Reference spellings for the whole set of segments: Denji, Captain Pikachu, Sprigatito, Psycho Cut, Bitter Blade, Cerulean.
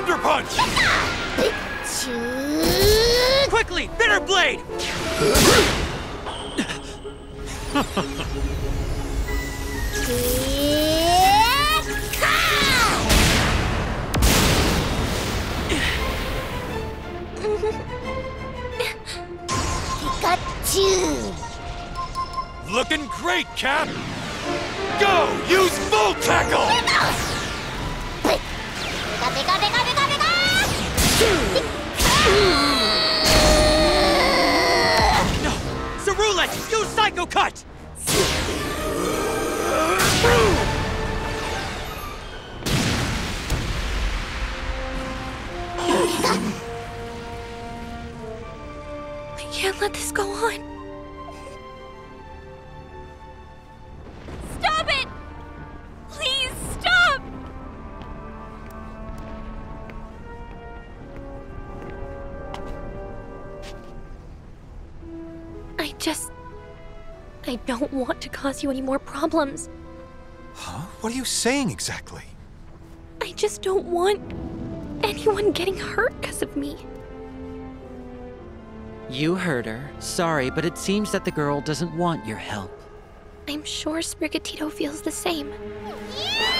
Thunder Punch! Quickly, Bitter Blade! Pikachu! Looking great, Cap! Go! Use full tackle! No! Cerulean! Use Psycho Cut! We can't let this go on. I don't want to cause you any more problems. Huh? What are you saying exactly? I just don't want anyone getting hurt because of me. You heard her. Sorry, but it seems that the girl doesn't want your help. I'm sure Sprigatito feels the same. Yeah!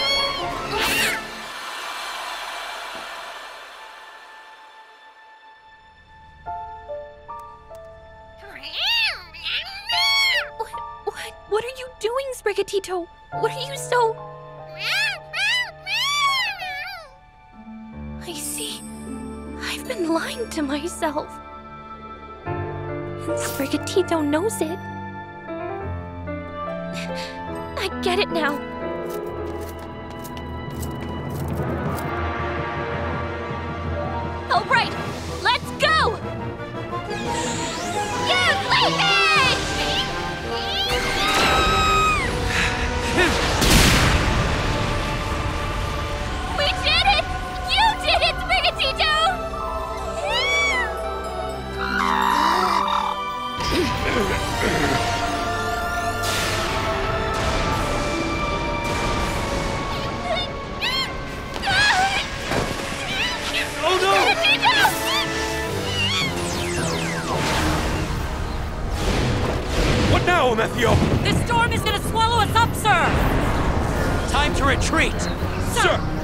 Sprigatito, what are you so... I see. I've been lying to myself. And Sprigatito knows it. I get it now. All right, let's go! You leave it! The storm is gonna swallow us up, sir! Time to retreat! Sir!